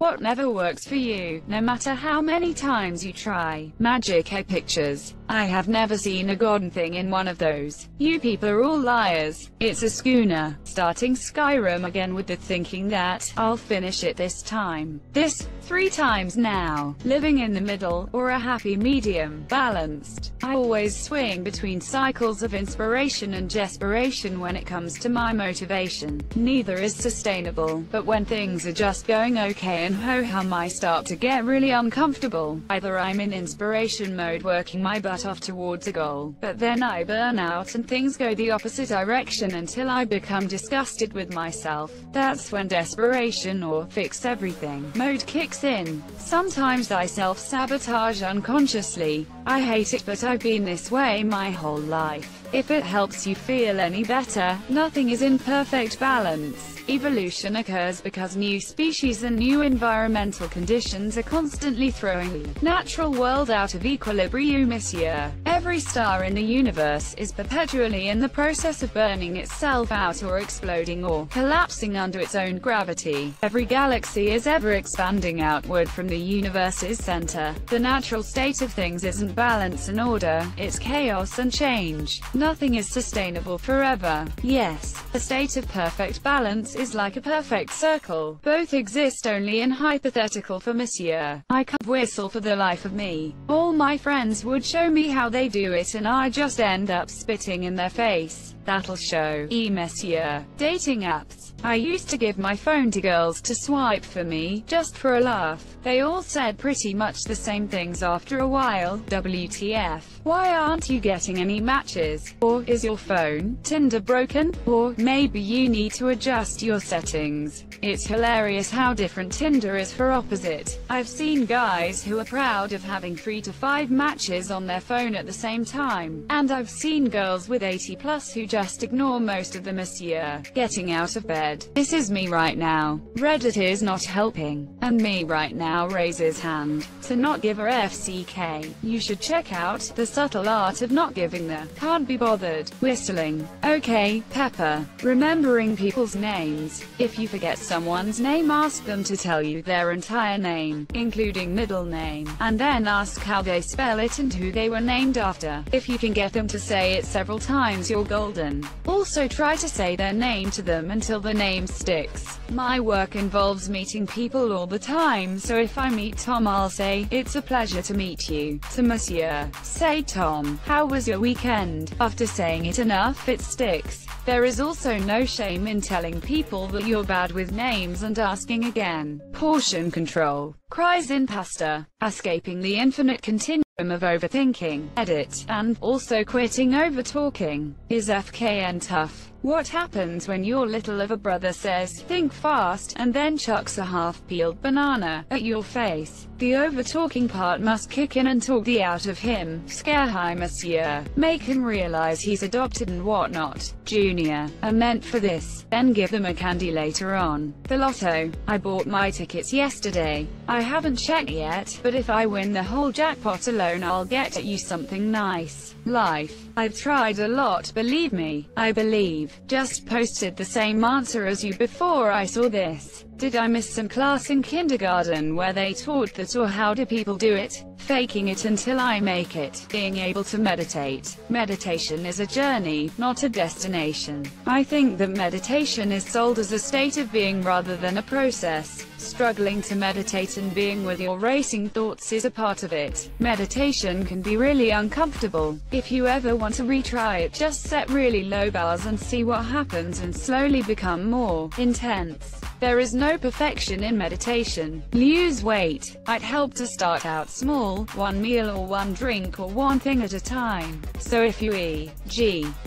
What never works for you, no matter how many times you try. Magic Eye Pictures. I have never seen a goddamn thing in one of those. You people are all liars. It's a schooner. Starting Skyrim again with the thinking that, I'll finish it this time. This, 3 times now. Living in the middle, or a happy medium, balanced. I always swing between cycles of inspiration and desperation when it comes to my motivation. Neither is sustainable, but when things are just going okay and ho-hum I start to get really uncomfortable. Either I'm in inspiration mode working my butt off towards a goal, but then I burn out and things go the opposite direction until I become disgusted with myself. That's when desperation or fix everything mode kicks in. Sometimes I self-sabotage unconsciously. I hate it, but I've been this way my whole life. If it helps you feel any better, nothing is in perfect balance. Evolution occurs because new species and new environmental conditions are constantly throwing the natural world out of equilibrium. Every star in the universe is perpetually in the process of burning itself out or exploding or collapsing under its own gravity. Every galaxy is ever expanding outward from the universe's center. The natural state of things isn't balance and order, it's chaos and change. Nothing is sustainable forever. Yes, a state of perfect balance is like a perfect circle. Both exist only in hypothetical for Monsieur. I can't whistle for the life of me. All my friends would show me how they do it and I just end up spitting in their face. That'll show, Monsieur. Dating apps. I used to give my phone to girls to swipe for me, just for a laugh. They all said pretty much the same things after a while. WTF. Why aren't you getting any matches? Or, is your phone, Tinder broken? Or, maybe you need to adjust your settings. It's hilarious how different Tinder is for opposite. I've seen guys who are proud of having 3 to 5 matches on their phone at the same time. And I've seen girls with 80+ who just ignore most of the Monsieur. Getting out of bed. This is me right now. Reddit is not helping. And me right now raises hand. To not give a FCK. You should check out The Subtle Art of Not Giving the Can't Be Bothered Whistling. Okay, Pepper. Remembering people's names. If you forget someone's name, ask them to tell you their entire name, including middle name, and then ask how they spell it and who they were named after. If you can get them to say it several times, you're golden. Also try to say their name to them until the name sticks. My work involves meeting people all the time, so if I meet Tom, I'll say, "It's a pleasure to meet you." To Monsieur, say, "Tom, how was your weekend?" After saying it enough, it sticks. There is also no shame in telling people that you're bad with names and asking again. Portion control. Cries in pasta. Escaping the infinite continuum of overthinking, edit, and also quitting over talking. Is FKN tough? What happens when your little of a brother says, "Think fast," and then chucks a half-peeled banana at your face? The over-talking part must kick in and talk the out of him, scare him, Monsieur, make him realize he's adopted and whatnot. Junior, are meant for this, then give them a candy later on. The lotto. I bought my tickets yesterday. I haven't checked yet, but if I win the whole jackpot alone, I'll get you something nice. Life. I've tried a lot, believe me. I believe. Just posted the same answer as you before I saw this. Did I miss some class in kindergarten where they taught that, or how do people do it? Faking it until I make it. Being able to meditate. Meditation is a journey, not a destination. I think that meditation is sold as a state of being rather than a process. Struggling to meditate and being with your racing thoughts is a part of it. Meditation can be really uncomfortable. If you ever want to retry it, just set really low bars and see what happens, and slowly become more intense. There is no perfection in meditation. Lose weight. I'd help to start out small, one meal or one drink or one thing at a time. So if you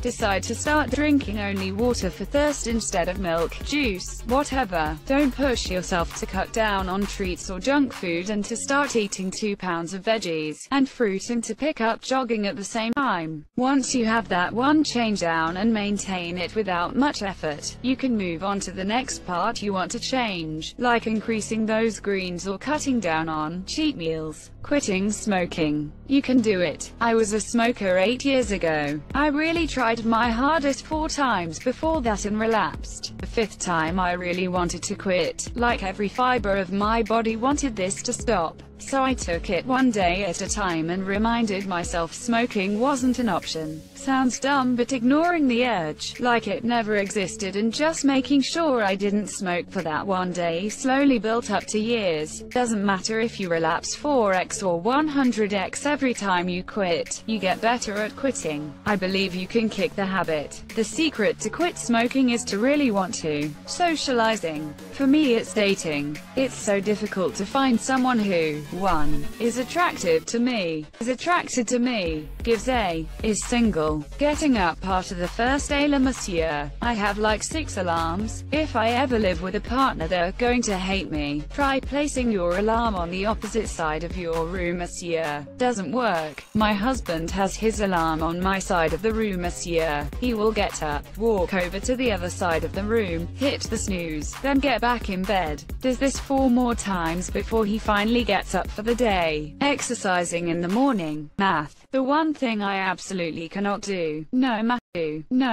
decide to start drinking only water for thirst instead of milk, juice, whatever, don't push yourself to cut down on treats or junk food, and to start eating 2 pounds of veggies and fruit, and to pick up jogging at the same time. Once you have that one change down and maintain it without much effort, you can move on to the next part you want want to change, like increasing those greens or cutting down on cheat meals, quitting smoking. You can do it. I was a smoker 8 years ago. I really tried my hardest 4 times before that and relapsed. The 5th time I really wanted to quit, like every fiber of my body wanted this to stop. So I took it one day at a time and reminded myself smoking wasn't an option. Sounds dumb, but ignoring the urge, like it never existed, and just making sure I didn't smoke for that one day slowly built up to years. Doesn't matter if you relapse 4x or 100x every time you quit, you get better at quitting. I believe you can kick the habit. The secret to quit smoking is to really want to. Socializing. For me it's dating. It's so difficult to find someone who 1. Is attracted to me, gives a, is single. Getting up after the first alarm, monsieur. I have like 6 alarms. If I ever live with a partner they're going to hate me. Try placing your alarm on the opposite side of your room, monsieur. Doesn't work. My husband has his alarm on my side of the room, monsieur. He will get up, walk over to the other side of the room, hit the snooze, then get back in bed. Does this 4 more times before he finally gets up for the day. Exercising in the morning. Math. The one thing I absolutely cannot do, no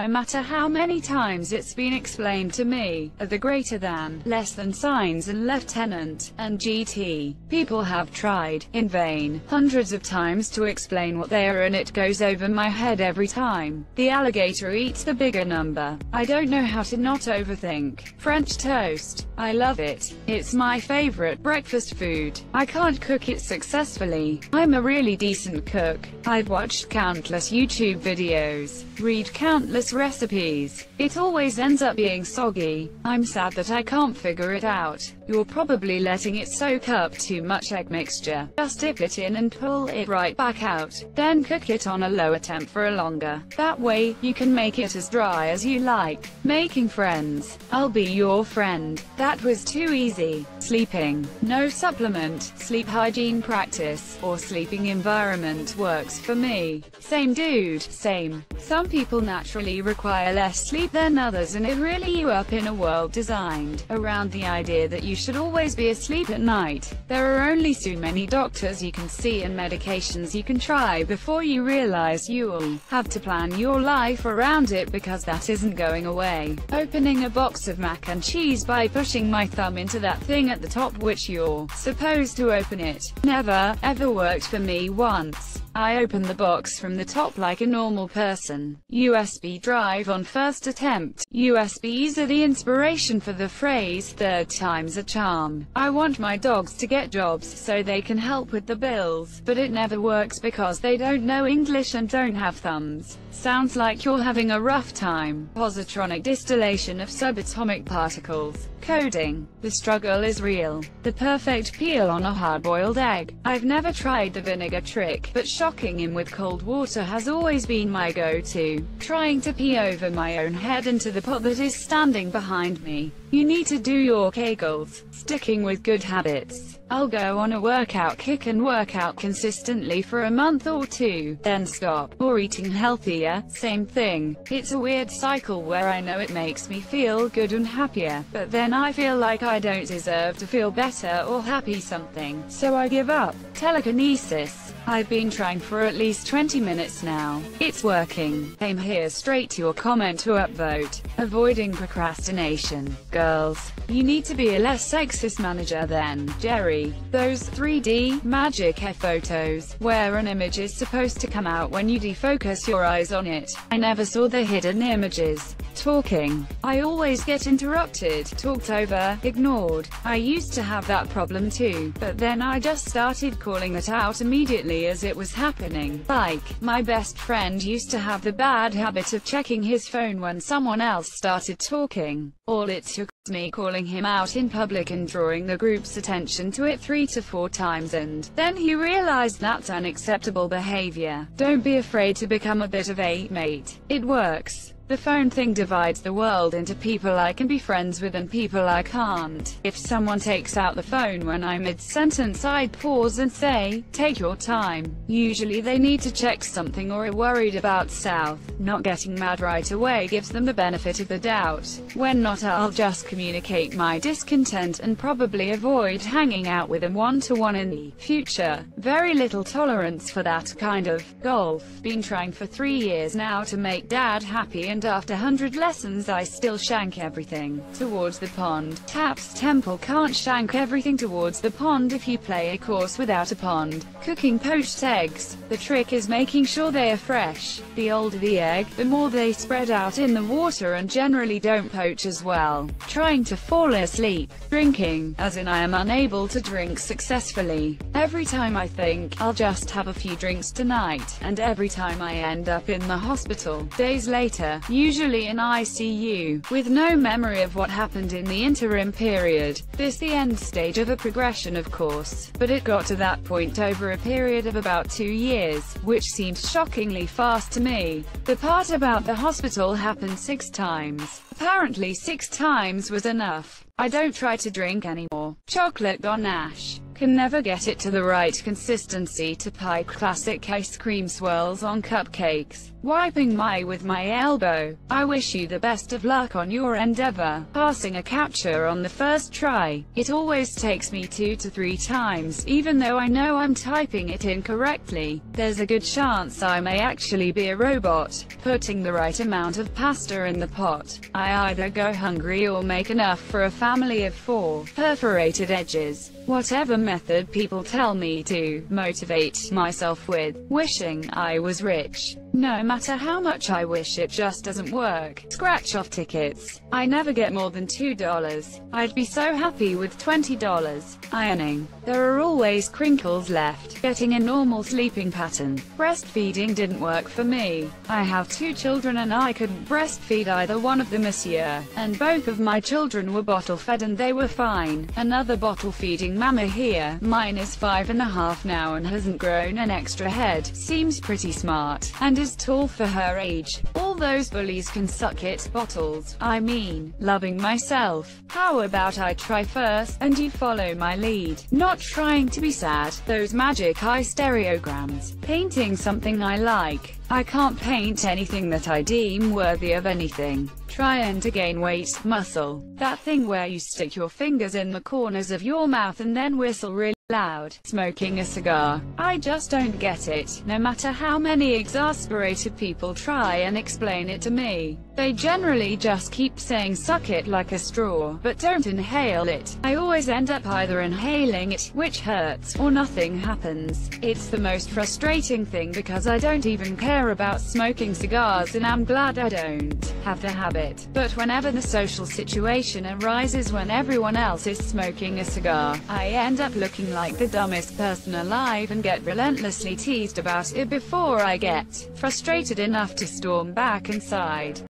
matter how many times it's been explained to me, are the greater than, less than signs and lieutenant, and GT. People have tried, in vain, hundreds of times to explain what they are and it goes over my head every time. The alligator eats the bigger number. I don't know how to not overthink. French toast. I love it. It's my favorite breakfast food. I can't cook it successfully. I'm a really decent cook. I've watched countless YouTube videos, read countless recipes. It always ends up being soggy. I'm sad that I can't figure it out. You're probably letting it soak up too much egg mixture. Just dip it in and pull it right back out, then cook it on a lower temp for a longer. That way, you can make it as dry as you like. Making friends. I'll be your friend. That was too easy. Sleeping. No supplement, sleep hygiene practice, or sleeping environment works for me. Same dude, same. Some people naturally require less sleep than others and it really you up in a world designed around the idea that you should always be asleep at night. There are only so many doctors you can see and medications you can try before you realize you'll have to plan your life around it because that isn't going away. Opening a box of mac and cheese by pushing my thumb into that thing at the top which you're supposed to open it, never, ever worked for me once. I opened the box from the top like a normal person. USB drive on first attempt. USBs are the inspiration for the phrase, 3 times a charm. I want my dogs to get jobs so they can help with the bills, but it never works because they don't know English and don't have thumbs. Sounds like you're having a rough time. Positronic distillation of subatomic particles. Coding. The struggle is real. The perfect peel on a hard-boiled egg. I've never tried the vinegar trick, but shocking him with cold water has always been my go-to. Trying to pee over my own head into the pot that is standing behind me. You need to do your Kegels. Sticking with good habits. I'll go on a workout kick and work out consistently for a month or 2, then stop. Or eating healthier, same thing. It's a weird cycle where I know it makes me feel good and happier, but then I feel like I don't deserve to feel better or happy something, so I give up. Telekinesis. I've been trying for at least 20 minutes now. It's working. Aim here straight to your comment to upvote. Avoiding procrastination. Girls, you need to be a less sexist manager than Jerry. Those 3D magic hair photos, where an image is supposed to come out when you defocus your eyes on it. I never saw the hidden images. Talking. I always get interrupted, talked over, ignored. I used to have that problem too, but then I just started calling it out immediately as it was happening. Like, my best friend used to have the bad habit of checking his phone when someone else started talking. All it took was me calling him out in public and drawing the group's attention to it 3 to 4 times and then he realized that's unacceptable behavior. Don't be afraid to become a bit of a mate. It works. The phone thing divides the world into people I can be friends with and people I can't. If someone takes out the phone when I'm mid-sentence, I'd pause and say, take your time. Usually they need to check something or are worried about South. Not getting mad right away gives them the benefit of the doubt. When not, I'll just communicate. communicate my discontent and probably avoid hanging out with him one-to-one in the future. Very little tolerance for that kind of golf. Been trying for 3 years now to make Dad happy, and after 100 lessons I still shank everything towards the pond. Taps Temple can't shank everything towards the pond if you play a course without a pond. Cooking poached eggs. The trick is making sure they are fresh. The older the egg, the more they spread out in the water and generally don't poach as well. Trying to fall asleep. Drinking, as in I am unable to drink successfully. Every time I think, I'll just have a few drinks tonight, and every time I end up in the hospital, days later, usually in ICU, with no memory of what happened in the interim period. This the end stage of a progression of course, but it got to that point over a period of about 2 years, which seemed shockingly fast to me. The part about the hospital happened 6 times. Apparently 6 times was enough. I don't try to drink anymore. Chocolate ganache. Can never get it to the right consistency to pie classic ice cream swirls on cupcakes. Wiping my with my elbow. I wish you the best of luck on your endeavor. Passing a capture on the first try. It always takes me 2 to 3 times, even though I know I'm typing it incorrectly. There's a good chance I may actually be a robot. Putting the right amount of pasta in the pot. I either go hungry or make enough for a family of 4. Perforated edges. Whatever method people tell me to motivate myself with. Wishing I was rich. No matter how much I wish, it just doesn't work. Scratch-off tickets. I never get more than $2. I'd be so happy with $20. Ironing. There are always crinkles left. Getting a normal sleeping pattern. Breastfeeding didn't work for me. I have 2 children and I couldn't breastfeed either one of them this year, and both of my children were bottle-fed and they were fine. Another bottle-feeding mama here. Mine is 5 and a half now and hasn't grown an extra head. Seems pretty smart, and is tall for her age. All those bullies can suck it, bottles. I mean, loving myself. How about I try first, and you follow my lead? Not trying to be sad, those magic eye stereograms. Painting something I like. I can't paint anything that I deem worthy of anything. Try and to gain weight, muscle. That thing where you stick your fingers in the corners of your mouth and then whistle really loud. Smoking a cigar. I just don't get it, no matter how many exasperated people try and explain it to me. They generally just keep saying suck it like a straw, but don't inhale it. I always end up either inhaling it, which hurts, or nothing happens. It's the most frustrating thing because I don't even care about smoking cigars and I'm glad I don't have the habit. But whenever the social situation arises when everyone else is smoking a cigar, I end up looking like the dumbest person alive and get relentlessly teased about it before I get frustrated enough to storm back inside.